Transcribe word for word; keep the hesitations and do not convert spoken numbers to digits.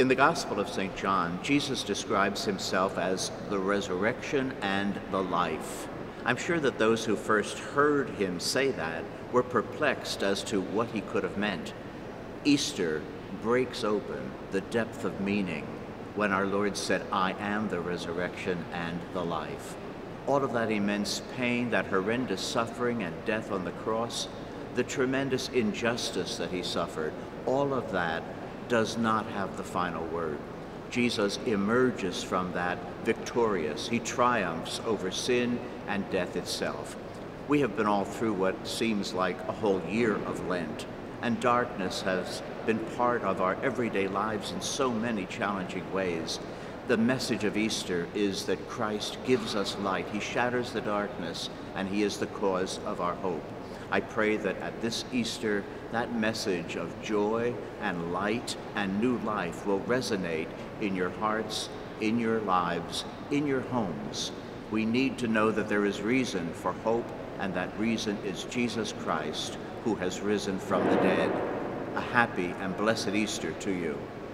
In the Gospel of Saint John, Jesus describes himself as the resurrection and the life. I'm sure that those who first heard him say that were perplexed as to what he could have meant. Easter breaks open the depth of meaning when our Lord said, "I am the resurrection and the life." All of that immense pain, that horrendous suffering and death on the cross, the tremendous injustice that he suffered, all of that does not have the final word. Jesus emerges from that victorious. He triumphs over sin and death itself. We have been all through what seems like a whole year of Lent, and darkness has been part of our everyday lives in so many challenging ways. The message of Easter is that Christ gives us light. He shatters the darkness, and he is the cause of our hope. I pray that at this Easter, that message of joy and light and new life will resonate in your hearts, in your lives, in your homes. We need to know that there is reason for hope, and that reason is Jesus Christ, who has risen from the dead. A happy and blessed Easter to you.